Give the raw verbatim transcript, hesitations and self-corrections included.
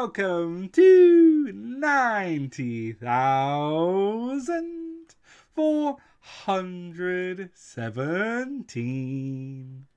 Welcome to ninety thousand four hundred seventeen.